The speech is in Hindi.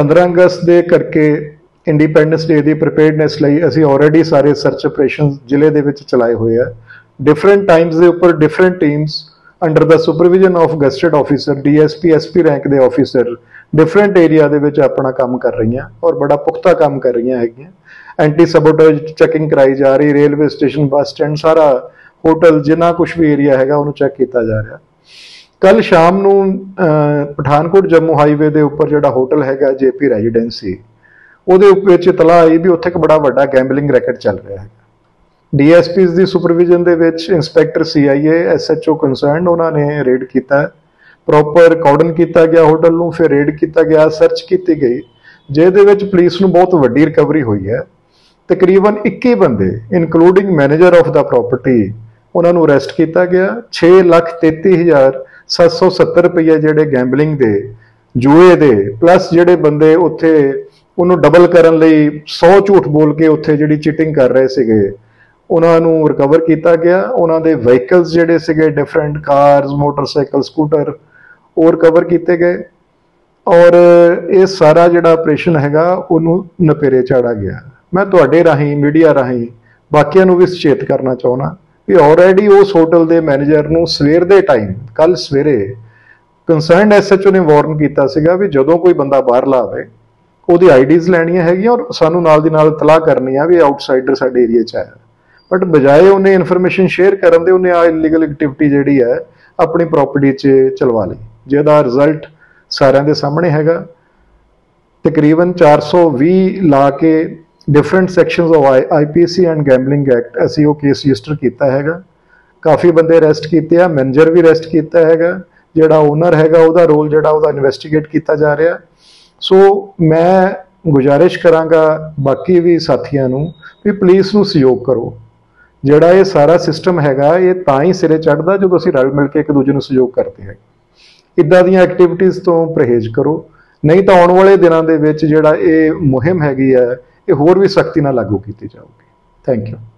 15 ਅਗਸਤ ਦੇ ਕਰਕੇ इंडिपेंडेंस डे की प्रिपेयरडनैस असी ऑलरेडी सारे सर्च ऑपरेशन जिले के चलाए हुए है। डिफरेंट टाइम्स के उपर different teams under the supervision of gazetted officer DSP SP rank के ऑफिसर डिफरेंट एरिया के अपना काम कर रही हैं और बड़ा पुख्ता काम कर रही हैं। एंटी सबोटेज चैकिंग कराई जा रही, रेलवे स्टेशन बस स्टैंड सारा होटल जिन्ना कुछ भी एरिया है उन्होंने चैक किया जा रहा। कल शाम को पठानकोट जम्मू हाईवे के उपर जो होटल है जेपी रेजिडेंसी वो इतला आई भी उत्थे एक बड़ा वड्डा गैंबलिंग रैकेट चल रहा है। डीएसपीज़ की सुपरविजन के इंस्पैक्टर CIA SHO कंसर्न उन्होंने रेड किया, प्रॉपर कॉर्डन किया गया होटल में, फिर रेड किया गया, सर्च की गई, जिहदे पुलिस नूं बहुत वड्डी रिकवरी हुई है। तकरीबन 21 बंदे including manager of the property उन्होंने अरैसट किया गया। 6,33,770 रुपया जोड़े गैंबलिंग के जुए के प्लस जोड़े बंदे उत्थे उन्होंने डबल करने लिए 100 झूठ बोल के उत्थे जिहड़ी चीटिंग कर रहे थे उन्होंने रिकवर किया गया। उन्होंने वहीकल्स जिहड़े थे डिफरेंट कार्स मोटरसाइकिल स्कूटर वो रिकवर किए गए और ये सारा जिहड़ा ऑपरेशन है उन्होंने नपेरे चाड़ा गया। मैं तुहाडे राही मीडिया राही बाकियां नूं भी सचेत करना चाहुंदा कि ऑलरेडी उस होटल के मैनेजर नूं सवेर दे टाइम कल सवेरे कंसर्नड SHO ने वार्न किया सीगा भी जदों कोई बंदा बाहर लावे वो आईडीज़ लैनिया है और सानू नाल दी नाल तलाह करनी है भी आउटसाइडर साडे एरिया च आया। बट बजाय उन्हें इनफॉर्मेशन शेयर करन दे उन्हें आ इलीगल एक्टिविटी जिहड़ी है अपनी प्रॉपर्टी चलवा ली, जिहदा रिजल्ट सारिआं दे सामने हैगा। तकरीबन 420 ला के different sections of IPC and gambling act असीं वो केस रजिस्टर किया है। काफ़ी बंदे अरैसट किए, मैनेजर भी अरैसट किया है, जिहड़ा ओनर हैगा उहदा रोल जिहड़ा उहदा इन्वेस्टिगेट किया जा रहा है। सो मैं गुजारिश करांगा बाकी भी साथियां नूं भी पुलिस नूं सहयोग करो। जिहड़ा ये सारा सिस्टम हैगा ये तां ही सिरे चढ़दा जदों असीं रल मिल के एक दूजे नूं सहयोग करते हैं। इदां दीआं एक्टिविटीज़ तो परहेज़ करो, नहीं तो आने वाले दिनां दे विच जिहड़ा ये मुहिम हैगी है ये होर भी सख्ती नाल लागू कीती जाऊगी। Thank you.